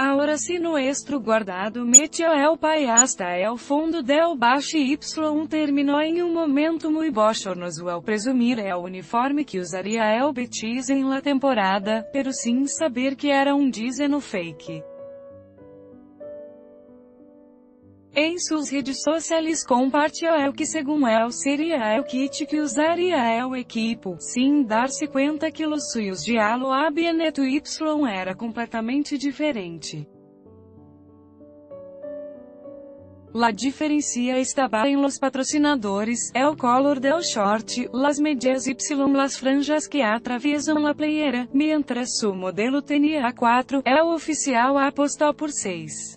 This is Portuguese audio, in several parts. Ahora si nuestro guardado metió el pie hasta el fondo del bache y terminó en un momento muy bochornoso al presumir el uniforme que usaría el Betis en la temporada, pero sin saber que era un dízeno fake. Em suas redes sociais compartilhou o que segundo ele seria o kit que usaria o equipo, sem dar-se conta que os suyos de Aloha Bianeto Y era completamente diferente. La diferencia estaba en los patrocinadores, el color del short, las medias y las franjas que atraviesan la playera, mientras su modelo tenía 4, el oficial apostó por 6.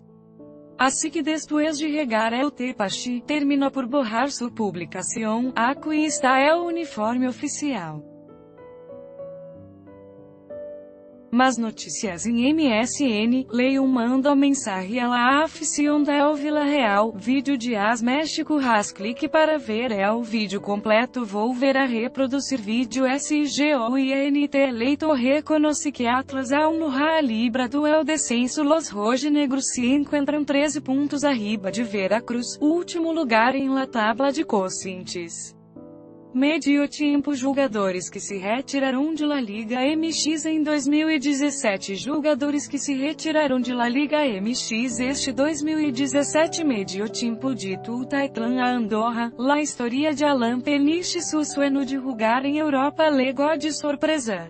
Assim que depois de regar el tepache, terminou por borrar sua publicação, aqui está el uniforme oficial. Mas notícias em MSN, Leon manda mensagem a la afición del Villarreal, vídeo de AS México haz clique para ver el vídeo completo vou ver a reproduzir vídeo SGOINT eleito reconoce que Atlas aún no ha librado el descenso los rojinegros se encontram 13 pontos arriba de Veracruz, último lugar em la tabla de cocientes. Medio tempo jogadores que se retiraram de La Liga MX em 2017 jogadores que se retiraram de La Liga MX este 2017 medio tempo de Tultitlán a Andorra, la historia de Alan Peniche su sueño de jugar em Europa legó de surpresa.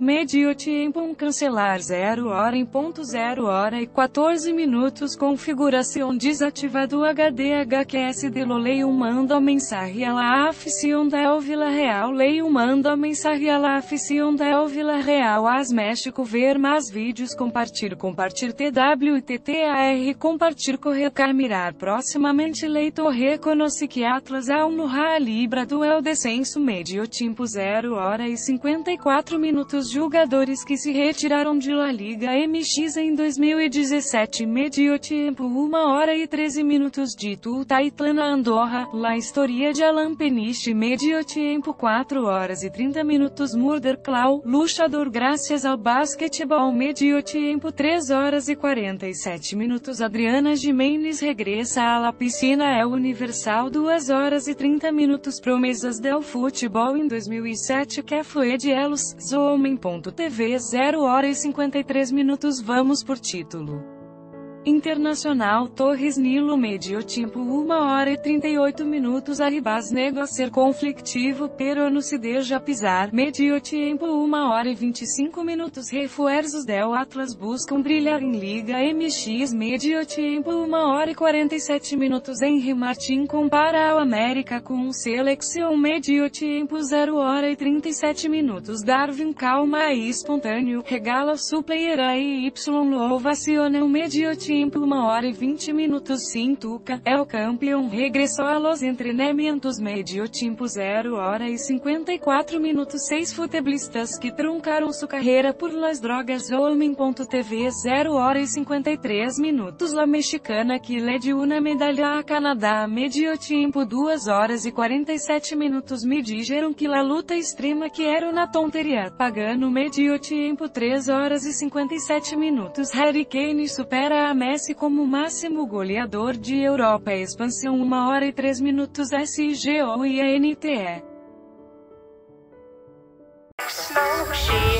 Medio tempo cancelar 0:00 e 14 minutos configuração desativado HDHQS de lo Leio manda mensagem a la afición del Villarreal Leio manda mensagem a la afición del Villarreal AS México ver mais vídeos compartir TWTTAR compartir correcar mirar proximamente leitor reconoce que Atlas aún no ha librado el descenso medio tempo 0:54 minutos jogadores que se retiraram de La Liga MX em 2017 medio tempo 1:13 minutos de Tultitlán a Andorra, la historia de Alan Peniche medio tempo 4:30 minutos Murder Claw, luchador graças ao basquetebol medio tempo 3:47 minutos Adriana Gimenez regressa à la piscina é universal 2:30 minutos promessas del futebol em 2007 que foi de elos, Homem.tv 0:53 minutos Vamos por título Internacional Torres Nilo Medio tempo 1:38 minutos Arribas nego a ser conflictivo pero no se deja pisar Medio tempo 1:25 minutos Refuerzos del Atlas buscam brilhar em Liga MX Medio tempo 1:47 minutos Henry Martin compara ao América com Seleção Medio tempo 0:37 minutos Darwin calma e espontâneo regala su player e Y ovaciona o Medio tempo 1:20 minutos sim Tuca, é o campeão regressou a los entrenamentos medio tempo 0:54 minutos 6 futebolistas que truncaram sua carreira por las drogas Homem.tv 0:53 minutos La mexicana que lede una medalha a Canadá medio tempo 2:47 minutos Me dijeron que la luta extrema que era una tonteria pagano medio tempo 3:57 minutos Harry Kane supera a Messi como máximo goleador de Europa Expansão 1:03 minutos SGOINTE